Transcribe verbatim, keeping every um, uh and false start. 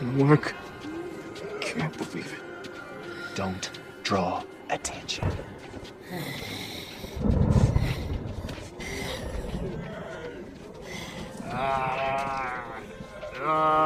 fucking work. Can't believe it. Don't draw attention. Ah. Ah.